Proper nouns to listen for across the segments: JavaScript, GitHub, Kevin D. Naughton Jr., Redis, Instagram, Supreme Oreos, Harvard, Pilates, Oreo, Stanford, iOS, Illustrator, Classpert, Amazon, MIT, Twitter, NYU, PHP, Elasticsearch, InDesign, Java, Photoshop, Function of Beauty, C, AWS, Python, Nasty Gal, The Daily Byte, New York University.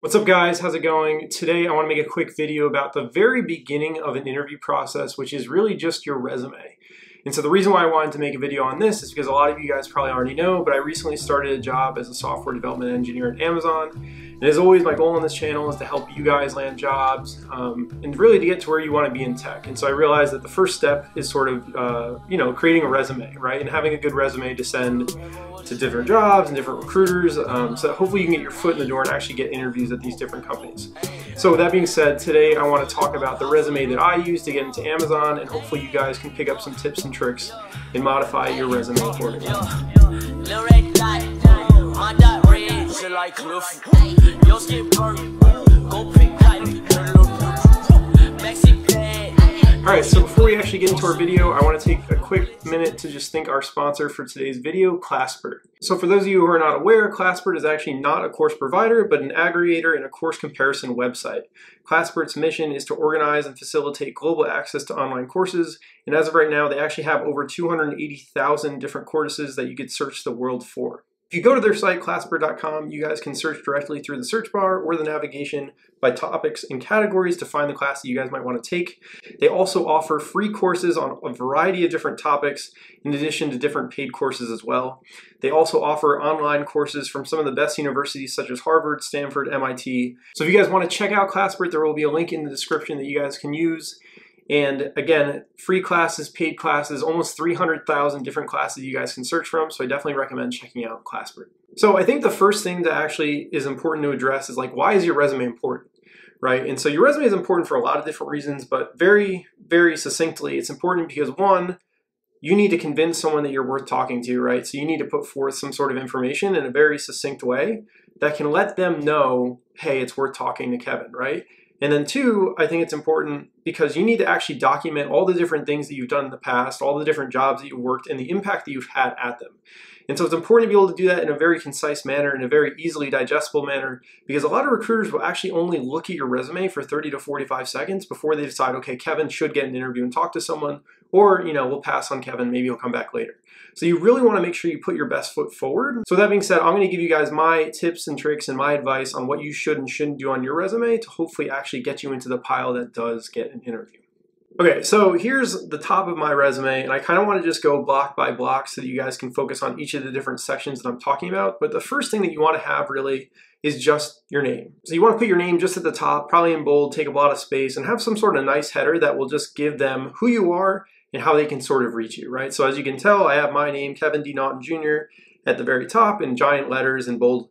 What's up guys, how's it going? Today I want to make a quick video about the very beginning of an interview process, which is really just your resume. And so the reason why I wanted to make a video on this is because a lot of you guys probably already know, but I recently started a job as a software development engineer at Amazon. And as always, my goal on this channel is to help you guys land jobs and really to get to where you want to be in tech. And so I realized that the first step is sort of, creating a resume, right? And having a good resume to send to different jobs and different recruiters. So hopefully you can get your foot in the door and actually get interviews at these different companies. So with that being said, today I want to talk about the resume that I use to get into Amazon, and hopefully you guys can pick up some tips and tricks and modify your resume accordingly. Alright, so before we actually get into our video, I want to take a quick minute to just thank our sponsor for today's video, Classpert. So for those of you who are not aware, Classpert is actually not a course provider, but an aggregator and a course comparison website. Classpert's mission is to organize and facilitate global access to online courses, and as of right now, they actually have over 280,000 different courses that you could search the world for. If you go to their site, classpert.com, you guys can search directly through the search bar or the navigation by topics and categories to find the class that you guys might want to take. They also offer free courses on a variety of different topics, in addition to different paid courses as well. They also offer online courses from some of the best universities such as Harvard, Stanford, MIT. So if you guys want to check out Classpert, there will be a link in the description that you guys can use. And again, free classes, paid classes, almost 300,000 different classes you guys can search from, so I definitely recommend checking out Classpert. So I think the first thing that actually is important to address is like, why is your resume important, right? And so your resume is important for a lot of different reasons, but very, very succinctly, it's important because one, you need to convince someone that you're worth talking to, right? So you need to put forth some sort of information in a very succinct way that can let them know, hey, it's worth talking to Kevin, right? And then two, I think it's important because you need to actually document all the different things that you've done in the past, all the different jobs that you've worked, and the impact that you've had at them. And so it's important to be able to do that in a very concise manner, in a very easily digestible manner, because a lot of recruiters will actually only look at your resume for 30 to 45 seconds before they decide, okay, Kevin should get an interview and talk to someone, or, you know, we'll pass on Kevin, maybe he'll come back later. So you really want to make sure you put your best foot forward. So with that being said, I'm going to give you guys my tips and tricks and my advice on what you should and shouldn't do on your resume to hopefully actually get you into the pile that does get an interview. Okay, so here's the top of my resume, and I kind of want to just go block by block so that you guys can focus on each of the different sections that I'm talking about. But the first thing that you want to have really is just your name. So you want to put your name just at the top, probably in bold, take up a lot of space, and have some sort of nice header that will just give them who you are and how they can sort of reach you, right? So as you can tell, I have my name, Kevin D. Naughton Jr., at the very top in giant letters in bold.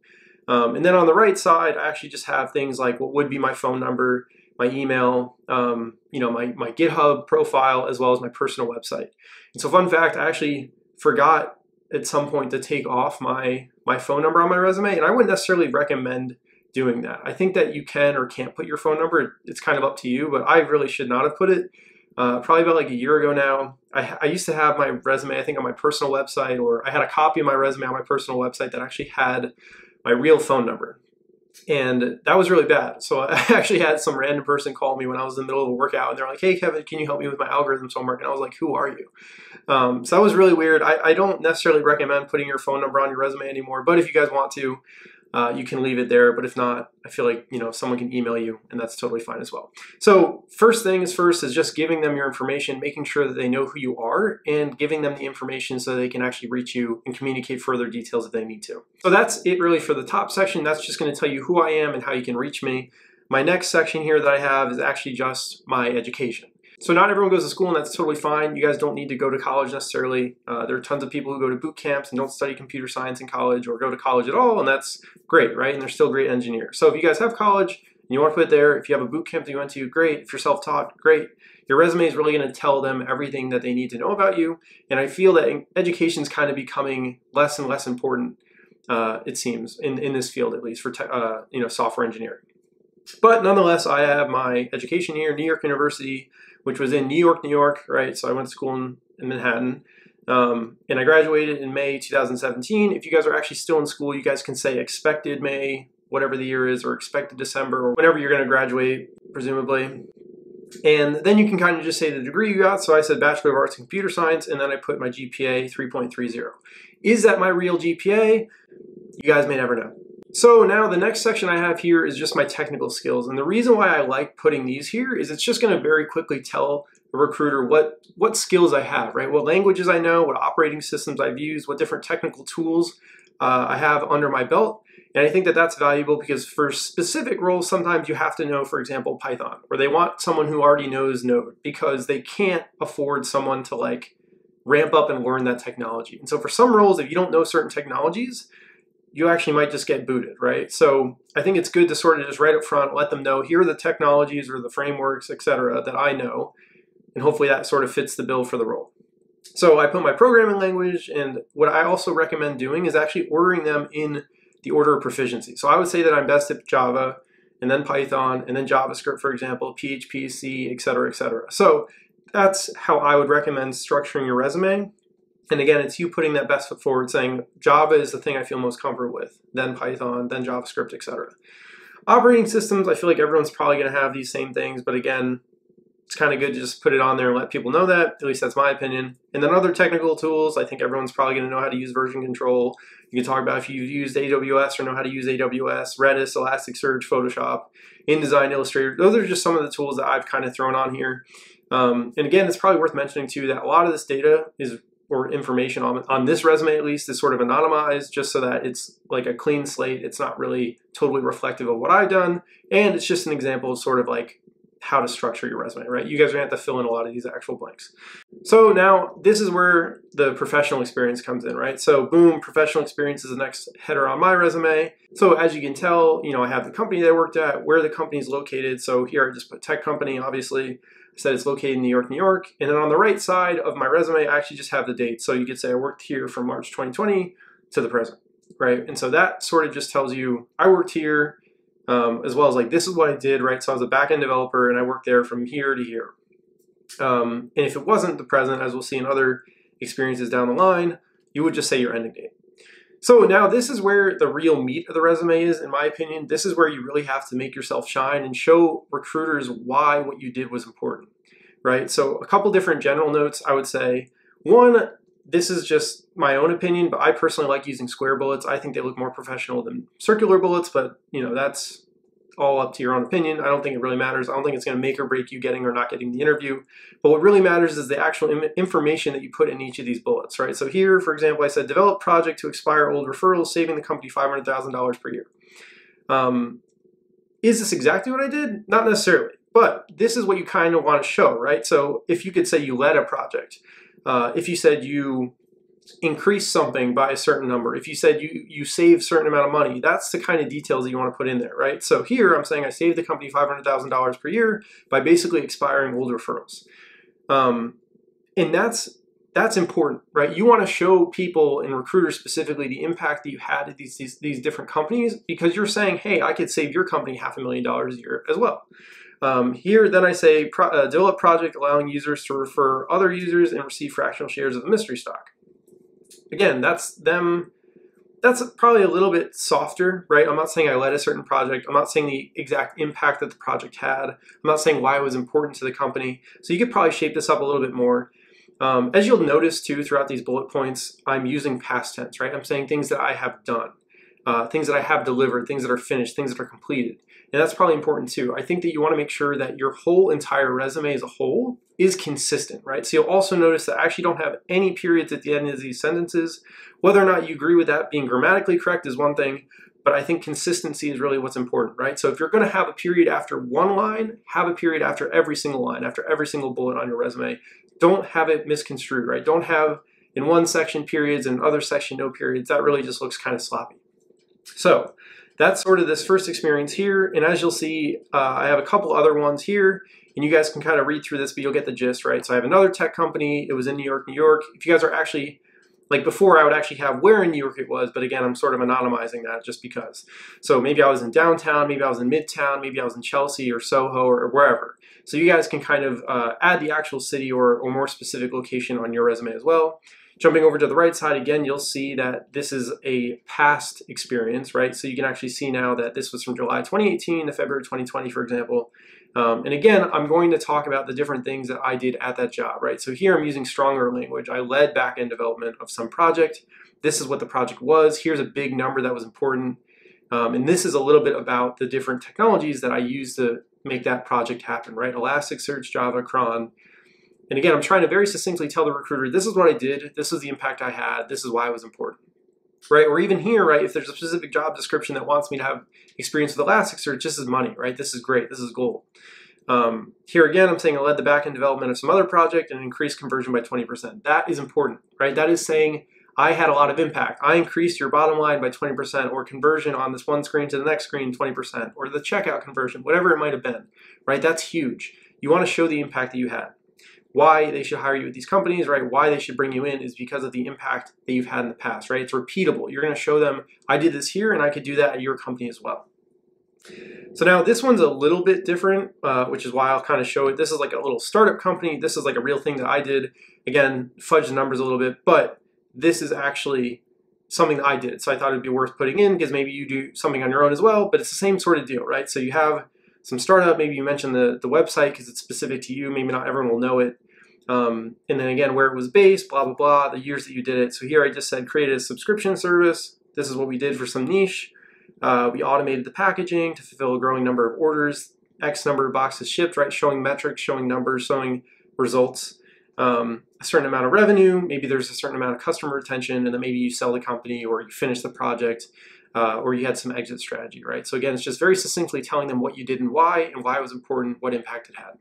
And then on the right side, I actually just have things like what would be my phone number, my email, my GitHub profile, as well as my personal website. And so fun fact, I actually forgot at some point to take off my phone number on my resume, and I wouldn't necessarily recommend doing that. I think that you can or can't put your phone number. It's kind of up to you, but I really should not have put it. Probably about like a year ago now, I used to have my resume, I think, on my personal website, or I had a copy of my resume on my personal website that actually had my real phone number. And that was really bad. So I actually had some random person call me when I was in the middle of a workout, and they're like, hey, Kevin, can you help me with my algorithm homework? And I was like, who are you? So that was really weird. I don't necessarily recommend putting your phone number on your resume anymore, but if you guys want to, you can leave it there. But if not, I feel like, you know, someone can email you, and that's totally fine as well. So first things first is just giving them your information, making sure that they know who you are, and giving them the information so they can actually reach you and communicate further details if they need to. So that's it really for the top section. That's just going to tell you who I am and how you can reach me. My next section here that I have is actually just my education. So not everyone goes to school, and that's totally fine. You guys don't need to go to college necessarily. There are tons of people who go to boot camps and don't study computer science in college or go to college at all, and that's great, right? And they're still great engineers. So if you guys have college and you want to put it there, if you have a boot camp that you went to, great. If you're self-taught, great. Your resume is really going to tell them everything that they need to know about you, and I feel that education is kind of becoming less and less important, it seems, in this field at least, for software engineering. But nonetheless, I have my education here, New York University, which was in New York, right? So I went to school in Manhattan, and I graduated in May 2017. If you guys are actually still in school, you guys can say expected May, whatever the year is, or expected December, or whenever you're going to graduate, presumably. And then you can kind of just say the degree you got. So I said Bachelor of Arts in Computer Science, and then I put my GPA 3.30. Is that my real GPA? You guys may never know. So now the next section I have here is just my technical skills. And the reason why I like putting these here is it's just going to very quickly tell the recruiter what skills I have, right? What languages I know, what operating systems I've used, what different technical tools I have under my belt. And I think that that's valuable because for specific roles, sometimes you have to know, for example, Python, or they want someone who already knows Node because they can't afford someone to like ramp up and learn that technology. And so for some roles, if you don't know certain technologies, you actually might just get booted, right? So I think it's good to sort of just right up front, let them know, here are the technologies or the frameworks, etc., that I know. And hopefully that sort of fits the bill for the role. So I put my programming language, and what I also recommend doing is actually ordering them in the order of proficiency. So I would say that I'm best at Java, and then Python, and then JavaScript, for example, PHP, C, etc., etc. So that's how I would recommend structuring your resume. And again, it's you putting that best foot forward, saying Java is the thing I feel most comfortable with, then Python, then JavaScript, etc. Operating systems, I feel like everyone's probably going to have these same things, but again, it's kind of good to just put it on there and let people know that. At least that's my opinion. And then other technical tools, I think everyone's probably going to know how to use version control. You can talk about if you've used AWS or know how to use AWS, Redis, Elasticsearch, Photoshop, InDesign, Illustrator. Those are just some of the tools that I've kind of thrown on here. And again, it's probably worth mentioning too that a lot of this data is, or information on this resume at least, is sort of anonymized just so that it's like a clean slate. It's not really totally reflective of what I've done. And it's just an example of sort of like how to structure your resume, right? You guys are gonna have to fill in a lot of these actual blanks. So now this is where the professional experience comes in, right? So boom, professional experience is the next header on my resume. So as you can tell, you know, I have the company that I worked at, where the company is located. So here I just put tech company, obviously. I said it's located in New York, New York. And then on the right side of my resume, I actually just have the date. So you could say I worked here from March 2020 to the present, right? And so that sort of just tells you I worked here, as well as like, this is what I did, right? So I was a back-end developer and I worked there from here to here. And if it wasn't the present, as we'll see in other experiences down the line, you would just say your ending date. So now this is where the real meat of the resume is, in my opinion. This is where you really have to make yourself shine and show recruiters why what you did was important, right? So a couple different general notes, I would say. One, this is just my own opinion, but I personally like using square bullets. I think they look more professional than circular bullets, but you know, that's all up to your own opinion. I don't think it really matters. I don't think it's going to make or break you getting or not getting the interview. But what really matters is the actual information that you put in each of these bullets, right? So here, for example, I said, develop project to expire old referrals, saving the company $500,000 per year. Is this exactly what I did? Not necessarily, but this is what you kind of want to show, right? So if you could say you led a project, if you said you increase something by a certain number, if you said you save a certain amount of money, that's the kind of details that you want to put in there, right? So here I'm saying I saved the company $500,000 per year by basically expiring old referrals. And that's important, right? You want to show people and recruiters specifically the impact that you had at these different companies, because you're saying, hey, I could save your company $500,000 a year as well. Here, then I say develop project allowing users to refer other users and receive fractional shares of the mystery stock. Again, that's them. That's probably a little bit softer, right? I'm not saying I led a certain project. I'm not saying the exact impact that the project had. I'm not saying why it was important to the company. So you could probably shape this up a little bit more. As you'll notice too, throughout these bullet points, I'm using past tense, right? I'm saying things that I have done, things that I have delivered, things that are finished, things that are completed. And that's probably important too. I think that you want to make sure that your whole entire resume as a whole is consistent, right? So you'll also notice that I actually don't have any periods at the end of these sentences. Whether or not you agree with that being grammatically correct is one thing, but I think consistency is really what's important, right? So if you're going to have a period after one line, have a period after every single line, after every single bullet on your resume. Don't have it misconstrued, right? Don't have in one section periods and other section no periods. That really just looks kind of sloppy. So that's sort of this first experience here. And as you'll see, I have a couple other ones here, and you guys can kind of read through this, but you'll get the gist, right? So I have another tech company. It was in New York, New York. If you guys are actually, like before, I would actually have where in New York it was, but again, I'm sort of anonymizing that just because. So maybe I was in downtown, maybe I was in midtown, maybe I was in Chelsea or Soho or wherever. So you guys can kind of add the actual city or more specific location on your resume as well. Jumping over to the right side again, you'll see that this is a past experience, right? So you can actually see now that this was from July 2018 to February 2020, for example. And again, I'm going to talk about the different things that I did at that job, right? So here I'm using stronger language. I led back-end development of some project. This is what the project was. Here's a big number that was important. And this is a little bit about the different technologies that I use to make that project happen, right? Elasticsearch, Java, cron. And again, I'm trying to very succinctly tell the recruiter, this is what I did, this is the impact I had, this is why it was important, right? Or even here, right, if there's a specific job description that wants me to have experience with Elasticsearch, this is money, right? This is great, this is gold. Here again, I'm saying I led the backend development of some other project and increased conversion by 20%. That is important, right? That is saying I had a lot of impact. I increased your bottom line by 20%, or conversion on this one screen to the next screen 20%, or the checkout conversion, whatever it might have been, right? That's huge. You want to show the impact that you had. Why they should hire you at these companies, right? Why they should bring you in is because of the impact that you've had in the past, right? It's repeatable. You're going to show them, I did this here and I could do that at your company as well. So now this one's a little bit different, which is why I'll kind of show it. This is like a little startup company. This is like a real thing that I did. Again, fudge the numbers a little bit, but this is actually something that I did. So I thought it'd be worth putting in because maybe you do something on your own as well, but it's the same sort of deal, right? So you have some startup, maybe you mention the website because it's specific to you, maybe not everyone will know it. And then again, where it was based, blah, blah, blah, the years that you did it. So here I just said, created a subscription service. This is what we did for some niche. We automated the packaging to fulfill a growing number of orders, X number of boxes shipped, right? Showing metrics, showing numbers, showing results, a certain amount of revenue. Maybe there's a certain amount of customer retention, and then maybe you sell the company or you finish the project, or you had some exit strategy, right? So again, it's just very succinctly telling them what you did and why it was important, what impact it had.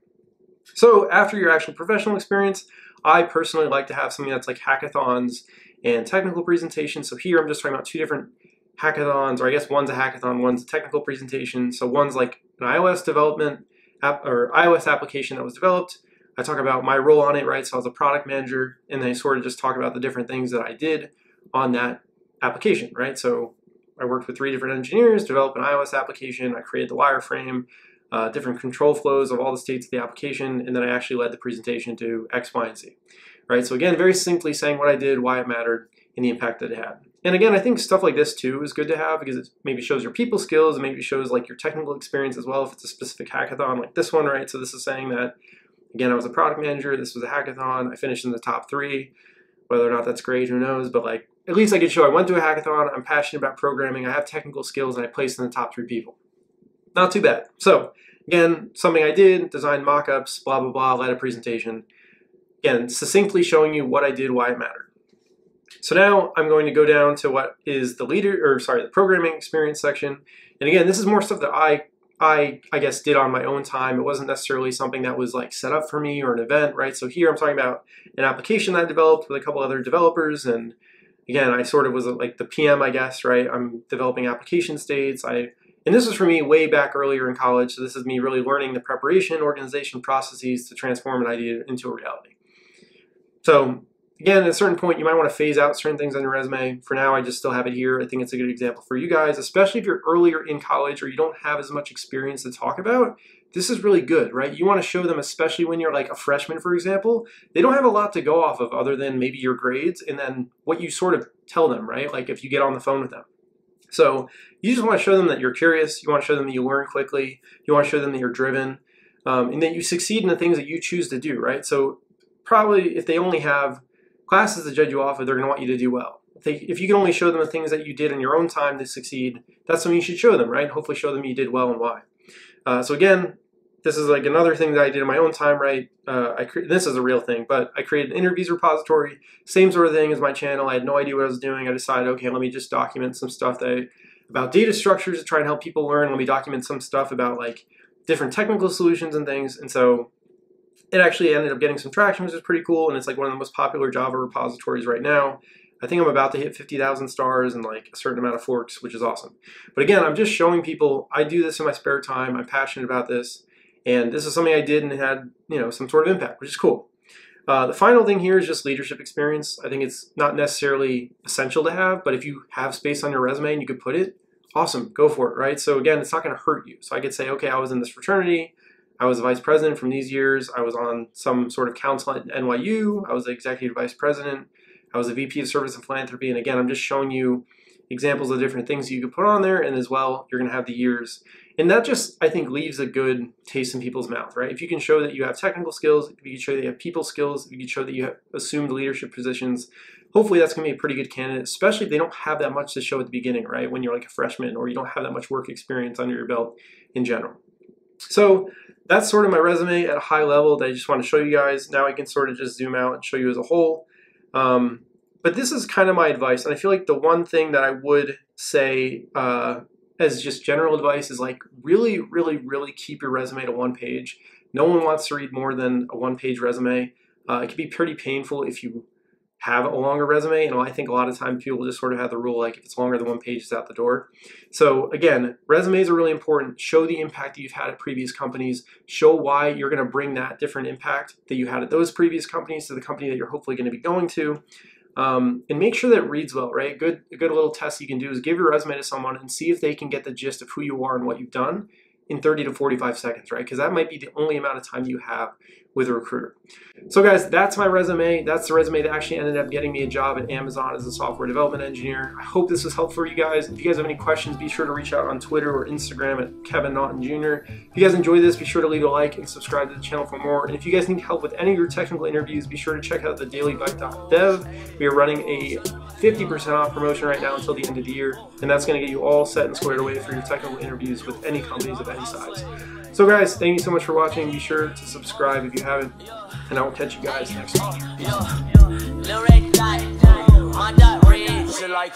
So after your actual professional experience, I personally like to have something that's like hackathons and technical presentations. So here I'm just talking about two different hackathons, or I guess one's a hackathon, one's a technical presentation. So one's like an iOS development app or iOS application that was developed. I talk about my role on it, right? So I was a product manager, and I sort of just talk about the different things that I did on that application, right? So I worked with 3 different engineers, developed an iOS application, I created the wireframe, different control flows of all the states of the application, and then I actually led the presentation to X, Y, and Z, right? So again, very simply saying what I did, why it mattered, and the impact that it had. And again, I think stuff like this too is good to have because it maybe shows your people skills and maybe shows like your technical experience as well if it's a specific hackathon like this one, right? So this is saying that, again, I was a product manager, this was a hackathon, I finished in the top 3. Whether or not that's great, who knows, but like at least I could show I went to a hackathon, I'm passionate about programming, I have technical skills, and I placed in the top 3 people. Not too bad. So again, something I did, designed mock-ups, blah, blah, blah, led a presentation. Again, succinctly showing you what I did, why it mattered. So now I'm going to go down to what is the programming experience section. And again, this is more stuff that I guess did on my own time. It wasn't necessarily something that was like set up for me or an event, right? So here I'm talking about an application that I developed with a couple other developers. And again, I sort of was like the PM, I guess, right? I'm developing application states. And this was for me way back earlier in college. So this is me really learning the preparation, organization processes to transform an idea into a reality. So again, at a certain point, you might want to phase out certain things on your resume. For now, I just still have it here. I think it's a good example for you guys, especially if you're earlier in college or you don't have as much experience to talk about. This is really good, right? You want to show them, especially when you're like a freshman, for example. They don't have a lot to go off of other than maybe your grades and then what you sort of tell them, right? Like if you get on the phone with them. So you just want to show them that you're curious. You want to show them that you learn quickly. You want to show them that you're driven, and that you succeed in the things that you choose to do, right? So probably if they only have classes to judge you off of, they're going to want you to do well. If you can only show them the things that you did in your own time to succeed, that's something you should show them, right? Hopefully show them you did well and why. So again, this is like another thing that I did in my own time, right? This is a real thing, but I created an interviews repository, same sort of thing as my channel. I had no idea what I was doing. I decided, okay, let me just document some stuff about data structures to try and help people learn. Let me document some stuff about like different technical solutions and things. And so it actually ended up getting some traction, which is pretty cool, and it's like one of the most popular Java repositories right now. I think I'm about to hit 50,000 stars and like a certain amount of forks, which is awesome. But again, I'm just showing people I do this in my spare time, I'm passionate about this, and this is something I did and it had, you know, some sort of impact, which is cool. The final thing here is just leadership experience. I think it's not necessarily essential to have, but if you have space on your resume and you could put it, awesome, go for it, right? So again, it's not going to hurt you. So I could say, okay, I was in this fraternity, I was vice president from these years, I was on some sort of council at NYU, I was the executive vice president, I was a VP of service and philanthropy, and again, I'm just showing you examples of different things you could put on there, and as well, you're going to have the years, And that just, I think, leaves a good taste in people's mouth, right? If you can show that you have technical skills, if you can show that you have people skills, if you can show that you have assumed leadership positions, hopefully that's going to be a pretty good candidate, especially if they don't have that much to show at the beginning, right? When you're like a freshman or you don't have that much work experience under your belt in general. So that's sort of my resume at a high level that I just want to show you guys. Now I can sort of just zoom out and show you as a whole. But this is kind of my advice. And I feel like the one thing that I would say as just general advice is like really, really, really keep your resume to one page. No one wants to read more than a one-page resume. It can be pretty painful if you have a longer resume. And I think a lot of times people just sort of have the rule like if it's longer than one page, it's out the door. So again, resumes are really important. Show the impact that you've had at previous companies. Show why you're going to bring that different impact that you had at those previous companies to the company that you're hopefully going to be going to. And make sure that it reads well, right? A good little test you can do is give your resume to someone and see if they can get the gist of who you are and what you've done in 30 to 45 seconds, right? Because that might be the only amount of time you have with a recruiter. So guys, that's my resume. That's the resume that actually ended up getting me a job at Amazon as a software development engineer. I hope this was helpful for you guys. If you guys have any questions, be sure to reach out on Twitter or Instagram at Kevin Naughton Jr. If you guys enjoyed this, be sure to leave a like and subscribe to the channel for more. And if you guys need help with any of your technical interviews, be sure to check out thedailybyte.dev. We are running a 50% off promotion right now until the end of the year. And that's gonna get you all set and squared away for your technical interviews with any companies of any size. So guys, thank you so much for watching. Be sure to subscribe if you haven't, and I will catch you guys next time. Little red light, my dot red, like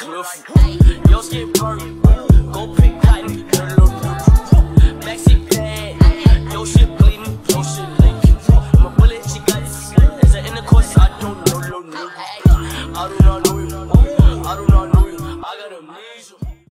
go pick